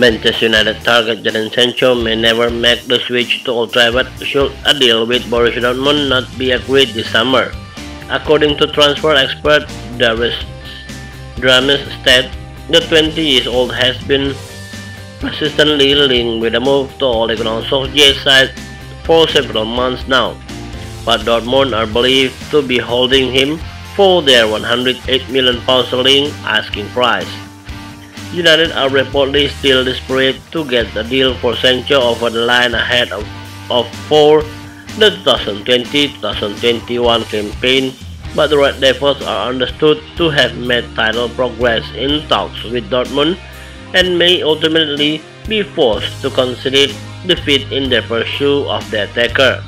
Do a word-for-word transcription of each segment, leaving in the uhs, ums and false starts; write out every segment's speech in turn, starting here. Manchester United target Jadon Sancho may never make the switch to Old Trafford should a deal with Borussia Dortmund not be agreed this summer. According to transfer expert Dharmesh Sheth, the twenty-year-old has been persistently linked with a move to Ole Gunnar Solskjaer's side for several months now, but Dortmund are believed to be holding him for their one hundred eight million pounds link asking price. United are reportedly still desperate to get a deal for Sancho over the line ahead of, of for the twenty twenty to twenty twenty-one campaign, but the Red Devils are understood to have made title progress in talks with Dortmund and may ultimately be forced to consider defeat in their pursuit of the attacker.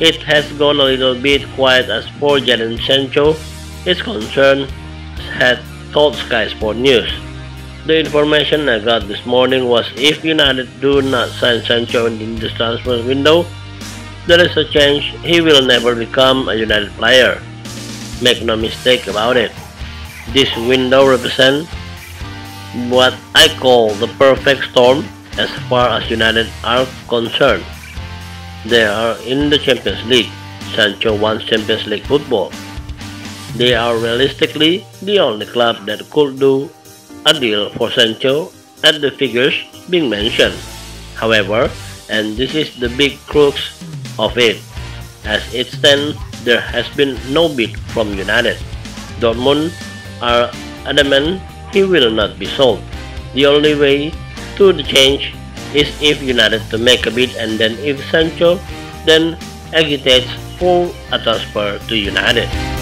It has gone a little bit quiet as for Jadon Sancho is concerned, had told Sky Sport News. The information I got this morning was if United do not sign Sancho in this transfer window, there is a chance he will never become a United player. Make no mistake about it. This window represents what I call the perfect storm as far as United are concerned. They are in the Champions League. Sancho wants Champions League football. They are realistically the only club that could do a deal for Sancho at the figures being mentioned. However, and this is the big crux of it, as it stands, there has been no bid from United. Dortmund are adamant he will not be sold. The only way to the change is if United to make a bid, and then if Sancho then agitates for a transfer to United.